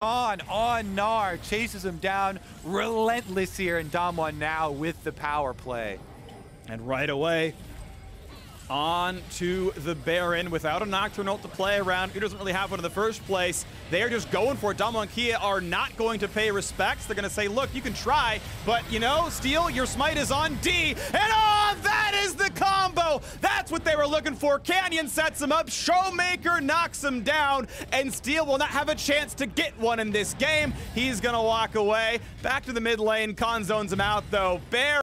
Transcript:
On Gnar chases him down, relentless here, and Damwon now with the power play. And right away, on to the Baron without a Nocturne to play around. Who doesn't really have one in the first place. They are just going for it. Damwon Kia are not going to pay respects. They're going to say, look, you can try, but you know, Steele, your smite is on D. And oh, that is the combo. That's what they were looking for. Canyon sets him up. Showmaker knocks him down. And Steele will not have a chance to get one in this game. He's going to walk away. Back to the mid lane. Khan zones him out, though. Baron.